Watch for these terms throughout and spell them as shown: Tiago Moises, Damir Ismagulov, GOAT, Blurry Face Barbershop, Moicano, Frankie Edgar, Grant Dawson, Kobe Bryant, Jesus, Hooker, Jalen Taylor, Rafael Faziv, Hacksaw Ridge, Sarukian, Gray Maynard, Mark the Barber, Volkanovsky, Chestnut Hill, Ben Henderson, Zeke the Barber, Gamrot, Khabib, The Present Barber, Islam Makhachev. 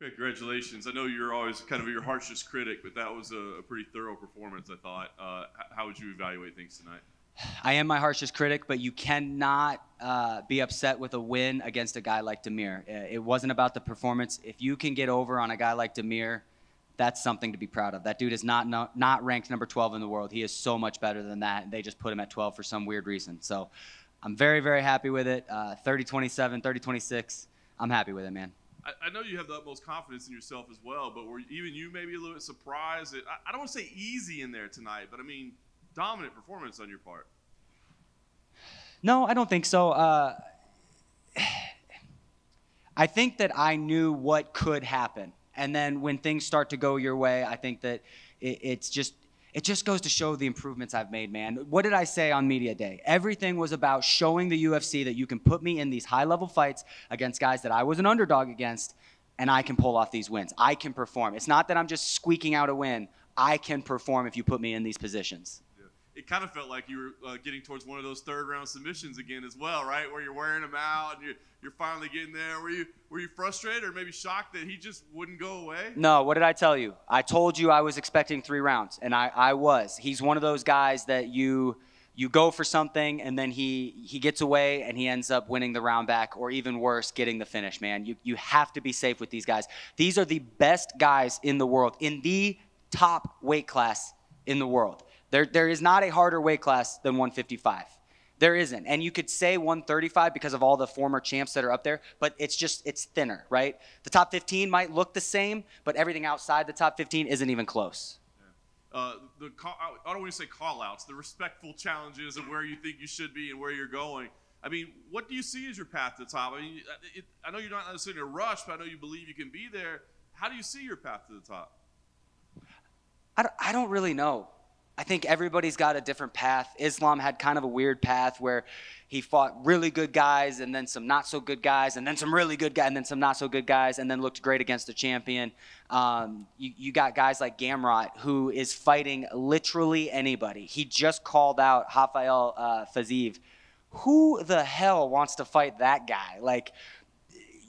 Congratulations. I know you're always kind of your harshest critic, but that was a pretty thorough performance, I thought. How would you evaluate things tonight? I am my harshest critic, but you cannot be upset with a win against a guy like Damir. It wasn't about the performance. If you can get over on a guy like Damir, that's something to be proud of. That dude is not ranked number 12 in the world. He is so much better than that, and they just put him at 12 for some weird reason. So I'm very, very happy with it. 30-27, 30-26, I'm happy with it, man. I know you have the utmost confidence in yourself as well, but were even you maybe a little bit surprised? I don't want to say easy in there tonight, but I mean dominant performance on your part. No, I don't think so. I think that I knew what could happen, and then when things start to go your way, I think that it just goes to show the improvements I've made, man. What did I say on media day? Everything was about showing the UFC that you can put me in these high-level fights against guys that I was an underdog against, and I can pull off these wins. I can perform. It's not that I'm just squeaking out a win. I can perform if you put me in these positions. Yeah. It kind of felt like you were getting towards one of those third-round submissions again as well, right, where you're wearing him out and you're finally getting there. Were you frustrated or maybe shocked that he just wouldn't go away? No, what did I tell you? I told you I was expecting 3 rounds, and I was. He's one of those guys that you go for something, and then he gets away, and he ends up winning the round back, or even worse, getting the finish, man. You have to be safe with these guys. These are the best guys in the world, in the top weight class in the world. There is not a harder weight class than 155. There isn't. And you could say 135 because of all the former champs that are up there, but it's thinner, right? The top 15 might look the same, but everything outside the top 15 isn't even close. Yeah. I don't want to say call-outs, the respectful challenges of where you think you should be and where you're going. I mean, what do you see as your path to the top? I mean, I know you're not necessarily in a rush, but I know you believe you can be there. How do you see your path to the top? I don't really know. I think everybody's got a different path. Islam had kind of a weird path where he fought really good guys and then some not so good guys and then some really good guys and then some not so good guys and then looked great against the champion. You got guys like Gamrot who is fighting literally anybody. He just called out Rafael Faziv. Who the hell wants to fight that guy? Like,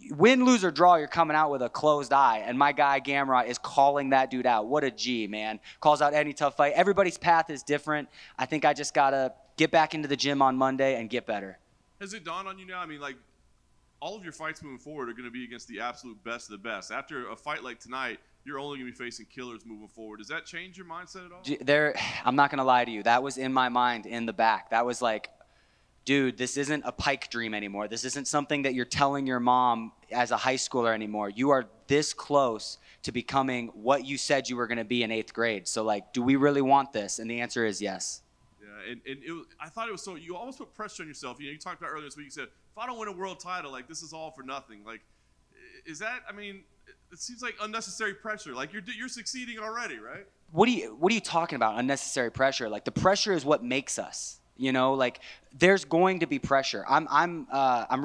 win, lose, or draw, you're coming out with a closed eye. And my guy, Gamrot, is calling that dude out. What a G, man. Calls out any tough fight. Everybody's path is different. I think I just got to get back into the gym on Monday and get better. Has it dawned on you now? I mean, like, all of your fights moving forward are going to be against the absolute best of the best. After a fight like tonight, you're only going to be facing killers moving forward. Does that change your mindset at all? I'm not going to lie to you. That was in my mind in the back. That was like, dude, this isn't a Pike dream anymore. This isn't something that you're telling your mom as a high schooler anymore. You are this close to becoming what you said you were going to be in 8th grade. So, like, do we really want this? And the answer is yes. Yeah, I thought it was so – you almost put pressure on yourself. You know, you talked about earlier this week. You said, if I don't win a world title, like, this is all for nothing. Like, is that – I mean, it seems like unnecessary pressure. Like, you're succeeding already, right? What are you talking about, unnecessary pressure? Like, the pressure is what makes us. You know, like, there's going to be pressure. I'm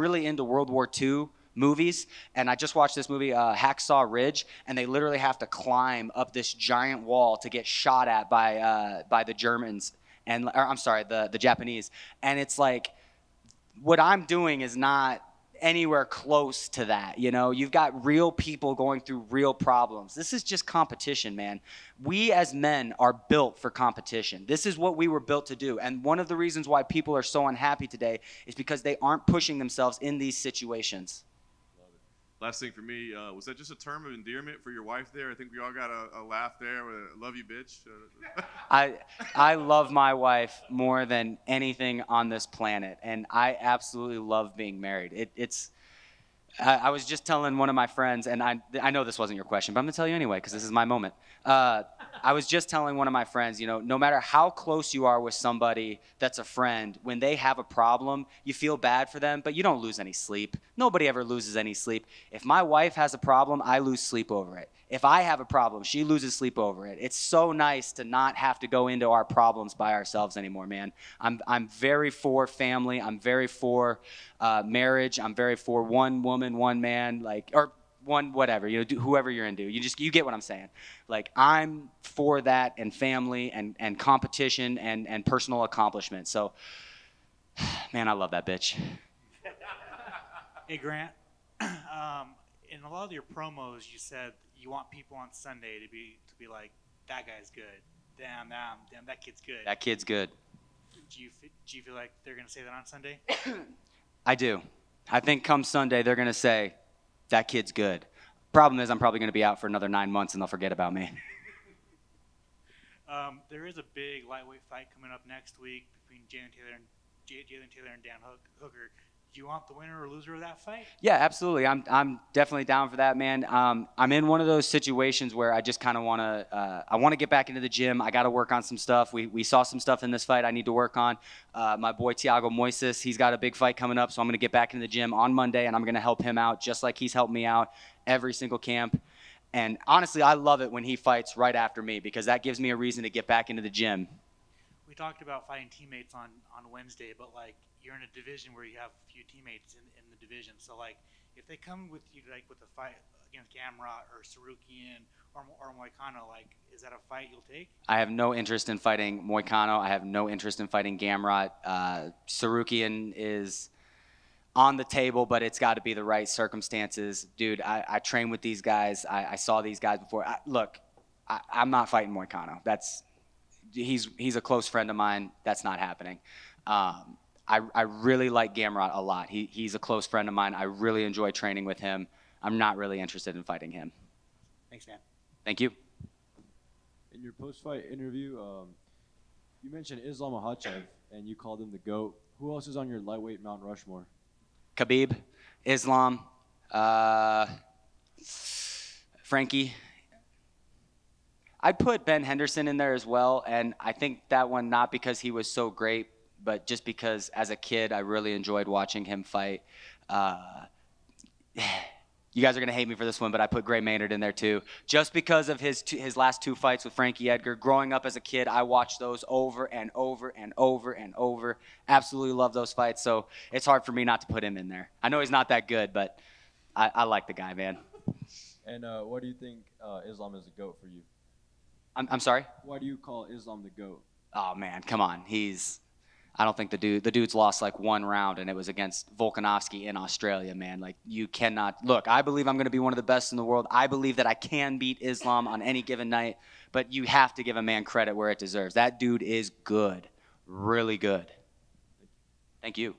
really into World War II movies, and I just watched this movie, Hacksaw Ridge, and they literally have to climb up this giant wall to get shot at by the Germans, and or, I'm sorry, the Japanese. And it's like, what I'm doing is not anywhere close to that. You know, you've got real people going through real problems. This is just competition, man. We as men are built for competition. This is what we were built to do. And one of the reasons why people are so unhappy today is because they aren't pushing themselves in these situations. Love it. Last thing for me, was that just a term of endearment for your wife there? I think we all got a laugh there. Love you, bitch. I love my wife more than anything on this planet, and I absolutely love being married. I was just telling one of my friends, and I know this wasn't your question, but I'm gonna tell you anyway because this is my moment. I was just telling one of my friends, you know, no matter how close you are with somebody that's a friend, when they have a problem, you feel bad for them, but you don't lose any sleep. Nobody ever loses any sleep. If my wife has a problem, I lose sleep over it. If I have a problem, she loses sleep over it. It's so nice to not have to go into our problems by ourselves anymore, man. I'm very for family. I'm very for marriage. I'm very for one woman, one man, like, or one whatever, you know, whoever you're into. You get what I'm saying. Like, I'm for that and family and competition and personal accomplishment. So, man, I love that bitch. Hey, Grant. in a lot of your promos, you said you want people on Sunday to be like, that guy's good. Damn, that kid's good. That kid's good. Do you feel like they're going to say that on Sunday? I do. I think come Sunday, they're going to say, that kid's good. Problem is, I'm probably going to be out for another 9 months, and they'll forget about me. There is a big lightweight fight coming up next week between Jalen Taylor and Dan Hooker. Do you want the winner or loser of that fight? Yeah, absolutely. I'm definitely down for that, man. I'm in one of those situations where I just kind of want to I want to get back into the gym. I got to work on some stuff. We saw some stuff in this fight I need to work on. My boy Tiago Moises, he's got a big fight coming up, so I'm going to get back into the gym on Monday, and I'm going to help him out just like he's helped me out every single camp. And honestly, I love it when he fights right after me because that gives me a reason to get back into the gym. We talked about fighting teammates on Wednesday, but, like, you're in a division where you have a few teammates in the division. So, like, if they come with you, like, with a fight against Gamrot or Sarukian or Moicano, like, is that a fight you'll take? I have no interest in fighting Moicano. I have no interest in fighting Gamrot. Sarukian is on the table, but it's got to be the right circumstances. Dude, I train with these guys. I saw these guys before. I'm not fighting Moicano. He's a close friend of mine. That's not happening. I really like Gamrot a lot. He's a close friend of mine. I really enjoy training with him. I'm not really interested in fighting him. Thanks, man. Thank you. In your post-fight interview, you mentioned Islam Makhachev, and you called him the GOAT. Who else is on your lightweight Mount Rushmore? Khabib, Islam, Frankie. I'd put Ben Henderson in there as well, and I think that one not because he was so great, but just because as a kid I really enjoyed watching him fight. You guys are going to hate me for this one, but I put Gray Maynard in there too. Just because of his last two fights with Frankie Edgar. Growing up as a kid, I watched those over and over and over and over. Absolutely love those fights, so it's hard for me not to put him in there. I know he's not that good, but I like the guy, man. And what do you think Islam is a GOAT for you? I'm sorry? Why do you call Islam the GOAT? Oh, man, come on. I don't think the dude's lost like one round, and it was against Volkanovsky in Australia, man. Like, you cannot. Look, I believe I'm going to be one of the best in the world. I believe that I can beat Islam on any given night, but you have to give a man credit where it deserves. That dude is good, really good. Thank you.